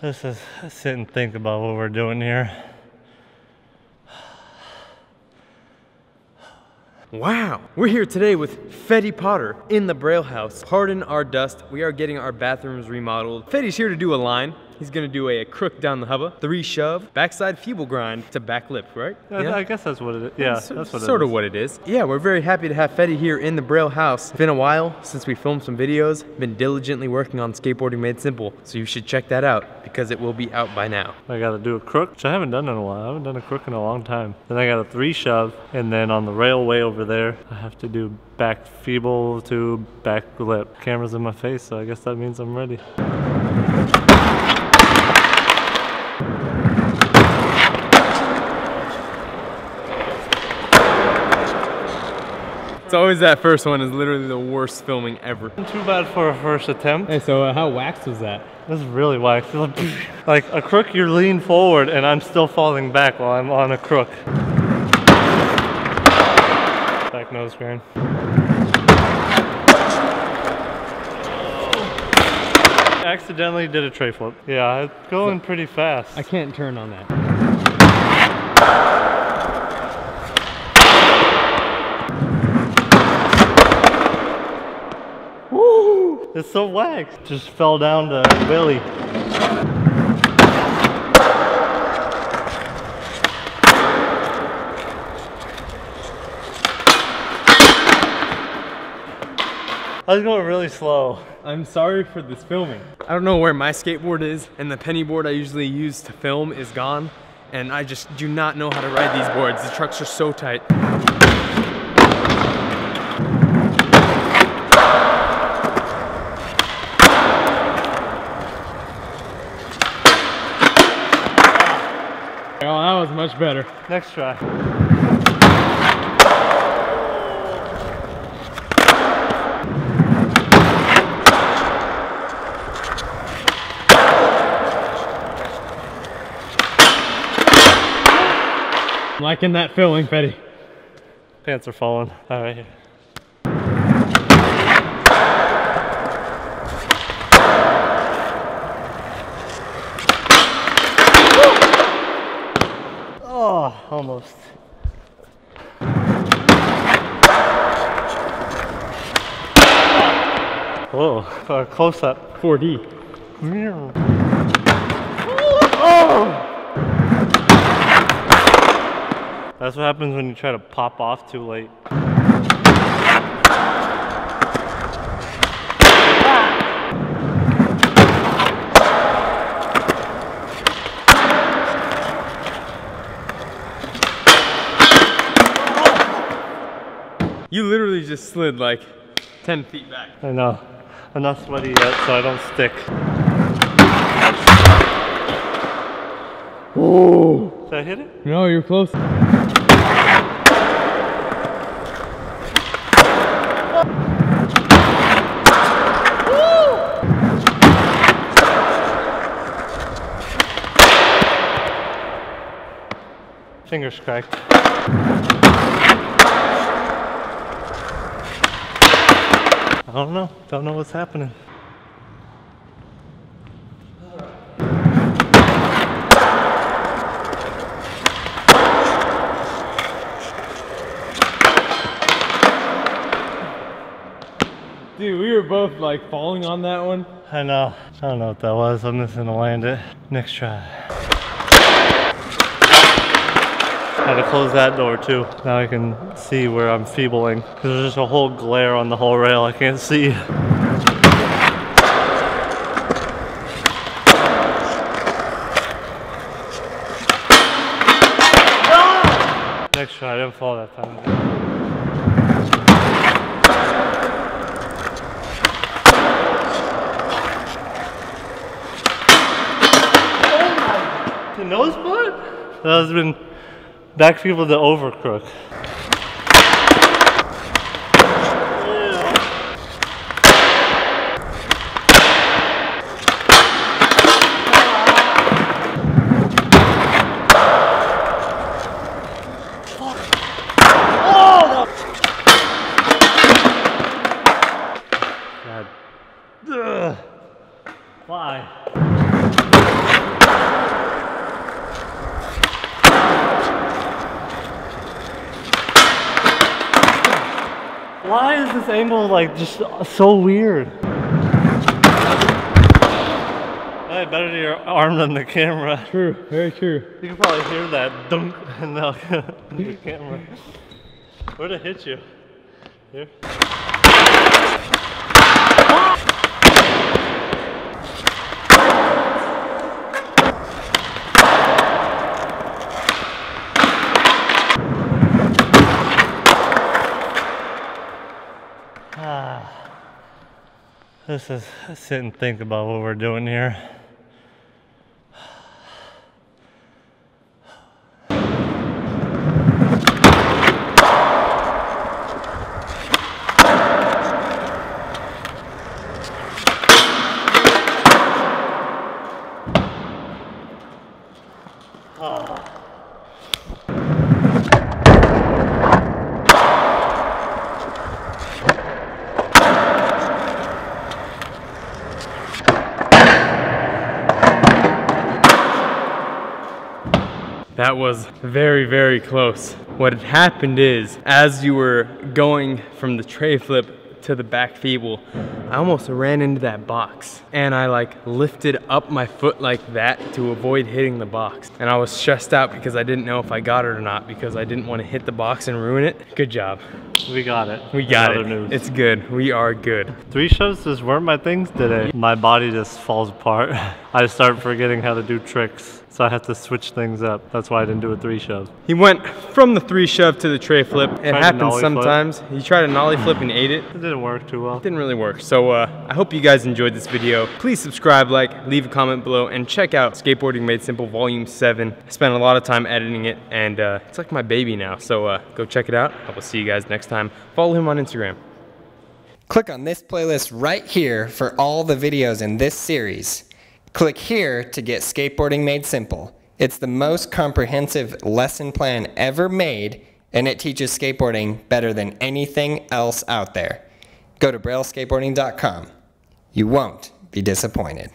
This is sit and think about what we're doing here. Wow, we're here today with Fetty Potter in the Braille House. Pardon our dust, we are getting our bathrooms remodeled. Fetty's here to do a line. He's gonna do a crook down the hubba, three shove, backside feeble grind to back lip, right? Yeah? I guess that's what it is. Yeah, that's what it is. Sort of what it is. Yeah, we're very happy to have Fetty here in the Braille House. It's been a while since we filmed some videos. Been diligently working on Skateboarding Made Simple, so you should check that out because it will be out by now. I gotta do a crook, which I haven't done in a while. I haven't done a crook in a long time. Then I got a three shove, and then on the railway over there, I have to do back feeble to back lip. Camera's in my face, so I guess that means I'm ready. It's always that first one is literally the worst filming ever. Not too bad for a first attempt. Hey, so how waxed was that? This is really waxed. Like a crook, you're leaning forward, and I'm still falling back while I'm on a crook. Back nose grind. Accidentally did a tray flip. Yeah, it's going pretty fast. I can't turn on that. Woo! It's so waxed. Just fell down to Billy. I was going really slow. I'm sorry for this filming. I don't know where my skateboard is, and the penny board I usually use to film is gone, and I just do not know how to ride these boards. The trucks are so tight. Well, that was much better. Next try. Liking that feeling, Fetty. Pants are falling. All right. Here. Oh, almost. Whoa, close up. 4D. Oh! That's what happens when you try to pop off too late. You literally just slid like 10 feet back. I know. I'm not sweaty yet, so I don't stick. Whoa! Did I hit it? No, you're close. Fingers cracked. I don't know. Don't know what's happening. Dude, we were both like falling on that one. I know. I don't know what that was. I'm just gonna land it. Next try. Had to close that door too. Now I can see where I'm feebling. Because there's just a whole glare on the whole rail. I can't see. Ah! Next shot, I didn't fall that time. Oh my! The nose blood? That has been. Back people to over crook. Fly. Why is this angle like just so weird? Probably better to your arm than the camera. True, very true. You can probably hear that dunk in the camera. Where'd it hit you? Here? This is, sit and think about what we're doing here. That was very, very close. What had happened is, as you were going from the tray flip to the back feeble, I almost ran into that box. And I like lifted up my foot like that to avoid hitting the box. And I was stressed out because I didn't know if I got it or not because I didn't want to hit the box and ruin it. Good job. We got it. We got it. News. It's good. We are good. 3 shows just weren't my things today. My body just falls apart. I start forgetting how to do tricks. So I have to switch things up. That's why I didn't do a 3 shove. He went from the 3 shove to the tray flip. It happens sometimes. He tried a nollie flip and ate it. It didn't work too well. It didn't really work. So I hope you guys enjoyed this video. Please subscribe, like, leave a comment below, and check out Skateboarding Made Simple Volume 7. I spent a lot of time editing it, and it's like my baby now. So go check it out. I will see you guys next time. Follow him on Instagram. Click on this playlist right here for all the videos in this series. Click here to get Skateboarding Made Simple. It's the most comprehensive lesson plan ever made, and it teaches skateboarding better than anything else out there. Go to BrailleSkateboarding.com. You won't be disappointed.